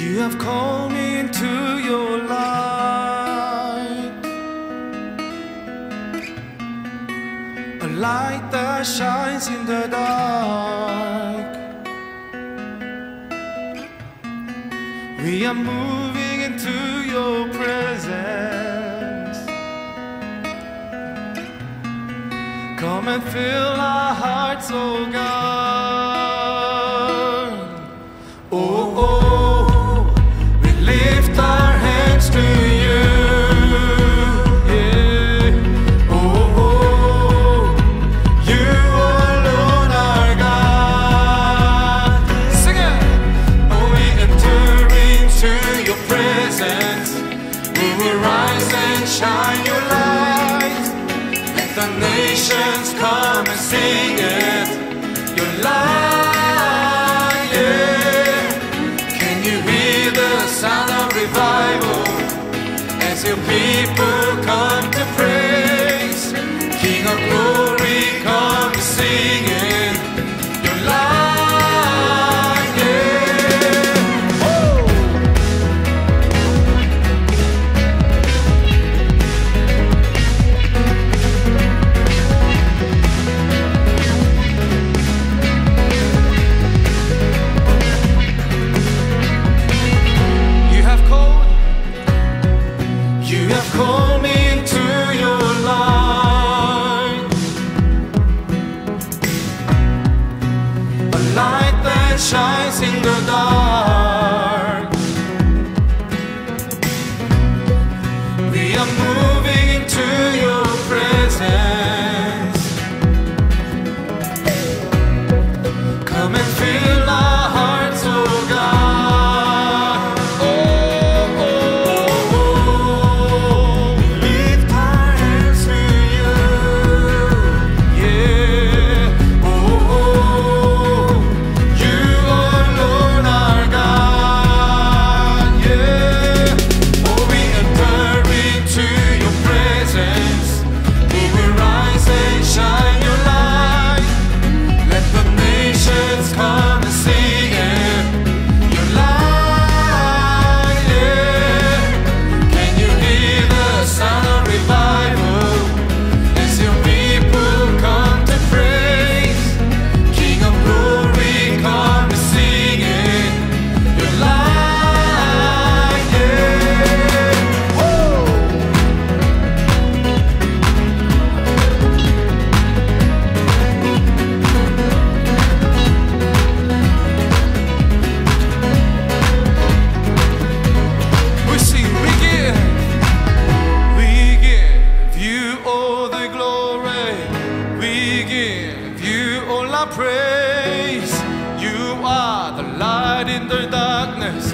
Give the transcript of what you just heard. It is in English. You have called me into your light, a light that shines in the dark. We are moving into your presence. Come and fill our hearts, oh God. Oh, oh. Lift our hands to you, yeah. Oh, oh, you alone are God. Sing it. Oh, we enter into your presence. We will rise and shine your light. Let the nations come and sing it. Your light. Sound of revival as your people come to praise. King of glory, come to sing in your light, yeah. Shines in the dark. We are moving into your presence. Come and fill our hearts, oh God. Oh, oh, oh, oh. We lift our hands to you, yeah. Oh, oh, oh. Praise, you are the light in the darkness.